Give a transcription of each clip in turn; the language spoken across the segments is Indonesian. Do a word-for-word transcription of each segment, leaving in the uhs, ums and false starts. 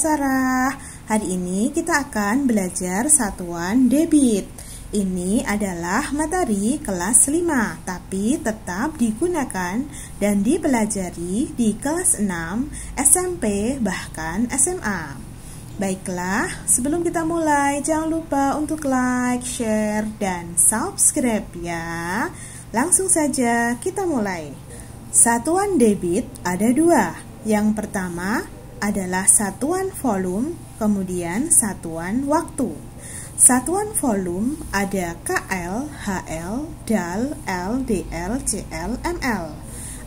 Sarah. Hari ini kita akan belajar satuan debit. Ini adalah materi kelas lima, tapi tetap digunakan dan dipelajari di kelas enam, S M P, bahkan S M A. Baiklah, sebelum kita mulai, jangan lupa untuk like, share, dan subscribe ya. Langsung saja kita mulai. Satuan debit ada dua. Yang pertama adalah satuan volume, kemudian satuan waktu. Satuan volume ada K L, H L, D A L, L, D L, C L, M L.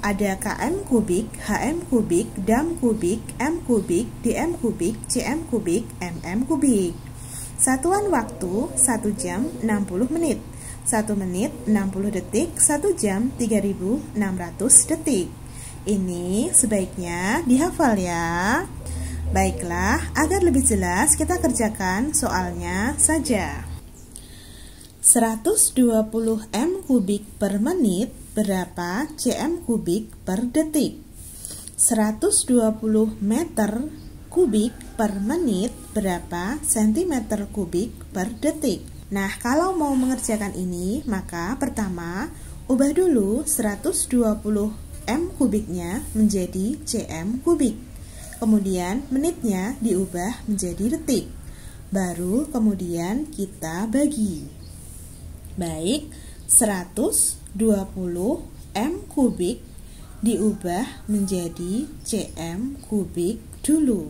Ada K M kubik, H M kubik, D A M kubik, M kubik, D M kubik, C M kubik, M M kubik. Satuan waktu satu jam enam puluh menit, satu menit enam puluh detik, satu jam tiga ribu enam ratus detik. Ini sebaiknya dihafal ya. Baiklah, agar lebih jelas kita kerjakan soalnya saja. Seratus dua puluh meter kubik per menit berapa cm kubik per detik? seratus dua puluh meter kubik per menit berapa sentimeter kubik per detik? Nah, kalau mau mengerjakan ini, maka pertama ubah dulu seratus dua puluh meter kubiknya menjadi cm kubik. Kemudian menitnya diubah menjadi detik. Baru kemudian kita bagi. Baik, seratus dua puluh meter kubik diubah menjadi cm kubik dulu.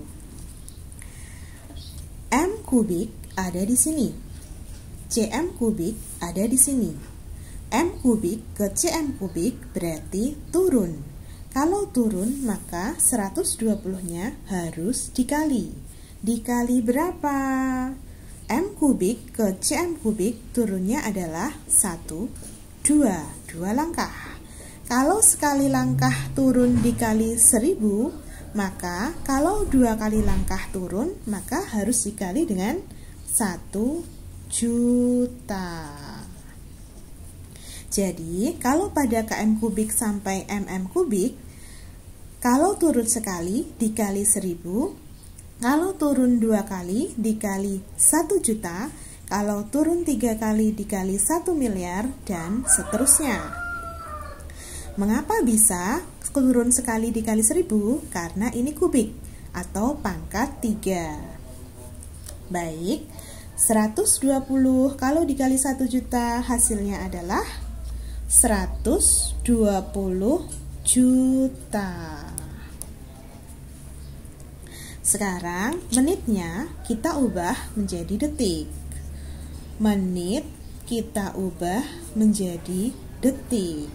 M kubik ada di sini. C M kubik ada di sini. M kubik ke C M kubik berarti turun. Kalau turun maka seratus dua puluh-nya harus dikali. Dikali berapa? M kubik ke C M kubik turunnya adalah satu, dua, dua langkah. Kalau sekali langkah turun dikali seribu, maka kalau dua kali langkah turun maka harus dikali dengan satu juta. Jadi kalau pada K M kubik sampai M M kubik, kalau turun sekali dikali seribu, kalau turun dua kali dikali satu juta, kalau turun tiga kali dikali satu miliar, dan seterusnya. Mengapa bisa turun sekali dikali seribu? Karena ini kubik atau pangkat tiga. Baik, seratus dua puluh kalau dikali satu juta hasilnya adalah seratus dua puluh juta. Sekarang menitnya kita ubah menjadi detik. Menit kita ubah menjadi detik.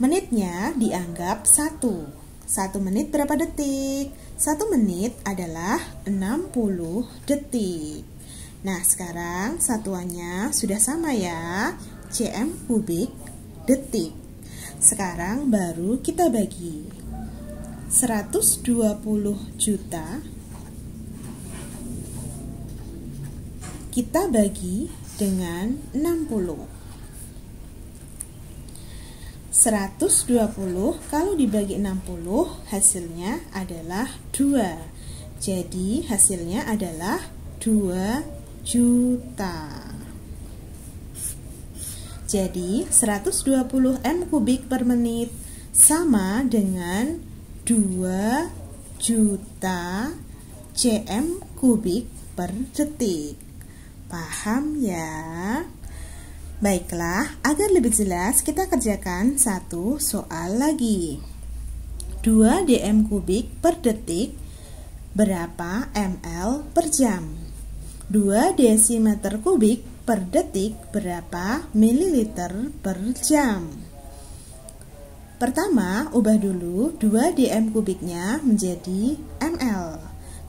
Menitnya dianggap satu. Satu menit berapa detik? Satu menit adalah enam puluh detik. Nah, sekarang satuannya sudah sama ya, cm kubik detik. Sekarang baru kita bagi. Seratus dua puluh juta kita bagi dengan enam puluh. Seratus dua puluh kalau dibagi enam puluh hasilnya adalah dua. Jadi hasilnya adalah dua juta. Jadi seratus dua puluh meter kubik per menit sama dengan dua juta cm kubik per detik. Paham ya? Baiklah, agar lebih jelas kita kerjakan satu soal lagi. dua D M kubik per detik berapa M L per jam? dua desimeter kubik per detik berapa mililiter per jam? Pertama, ubah dulu dua D M kubiknya menjadi M L.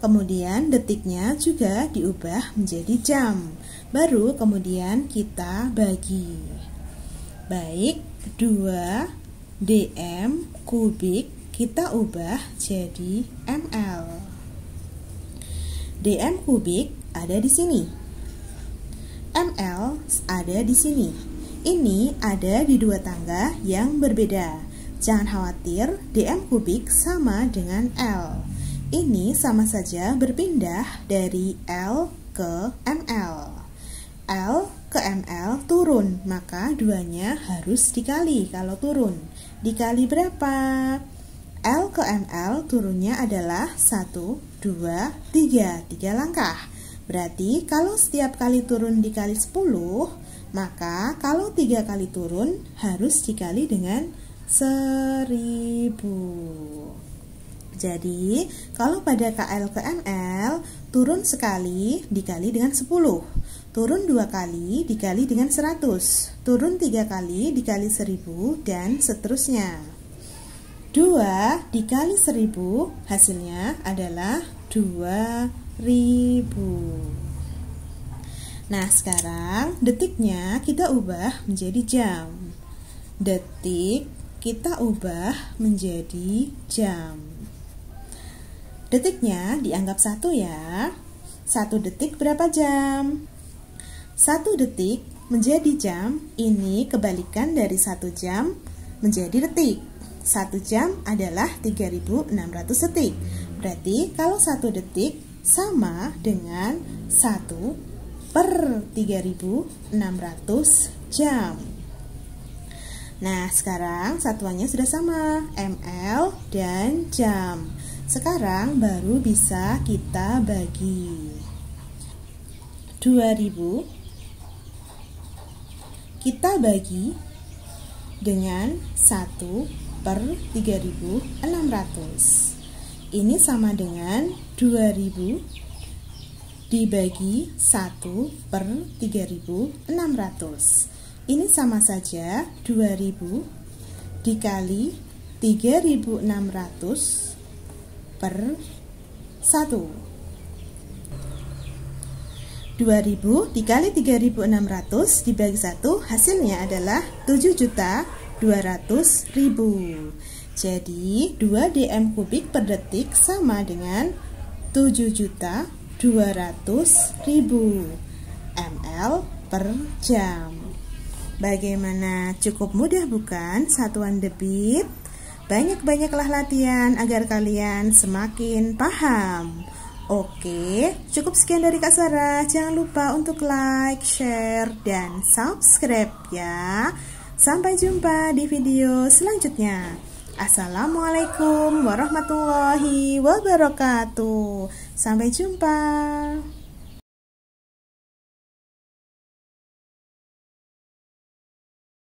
Kemudian detiknya juga diubah menjadi jam. Baru kemudian kita bagi. Baik, dua D M kubik kita ubah jadi M L. D M kubik ada di sini. M L ada di sini. Ini ada di dua tangga yang berbeda. Jangan khawatir, D M kubik sama dengan L. Ini sama saja berpindah dari L ke M L. L ke M L turun, maka duanya harus dikali kalau turun. Dikali berapa? L ke M L turunnya adalah satu, dua, tiga, tiga langkah. Berarti kalau setiap kali turun dikali sepuluh, maka kalau tiga kali turun harus dikali dengan seribu. Jadi kalau pada K L ke M L, turun sekali dikali dengan sepuluh, turun dua kali dikali dengan seratus, turun tiga kali dikali seribu, dan seterusnya. Dua dikali seribu hasilnya adalah dua ribu. Nah, sekarang detiknya kita ubah menjadi jam. Detik kita ubah menjadi jam. Detiknya dianggap satu ya. Satu detik berapa jam? Satu detik menjadi jam. Ini kebalikan dari satu jam menjadi detik. Satu jam adalah tiga ribu enam ratus detik. Berarti kalau satu detik sama dengan satu per tiga ribu enam ratus jam. Nah, sekarang satuannya sudah sama, M L dan jam. Sekarang baru bisa kita bagi. Dua ribu kita bagi dengan satu per tiga ribu enam ratus. Ini sama dengan dua ribu dibagi satu per tiga ribu enam ratus. Ini sama saja dua ribu dikali tiga ribu enam ratus per satu. dua ribu dikali tiga ribu enam ratus dibagi satu, hasilnya adalah tujuh juta dua ratus ribu. Jadi dua D M kubik per detik sama dengan tujuh juta dua ratus ribu M L per jam. Bagaimana? Cukup mudah bukan satuan debit? Banyak-banyaklah latihan agar kalian semakin paham. Oke, cukup sekian dari Kak Sarah. Jangan lupa untuk like, share, dan subscribe ya. Sampai jumpa di video selanjutnya. Assalamualaikum warahmatullahi wabarakatuh. Sampai jumpa.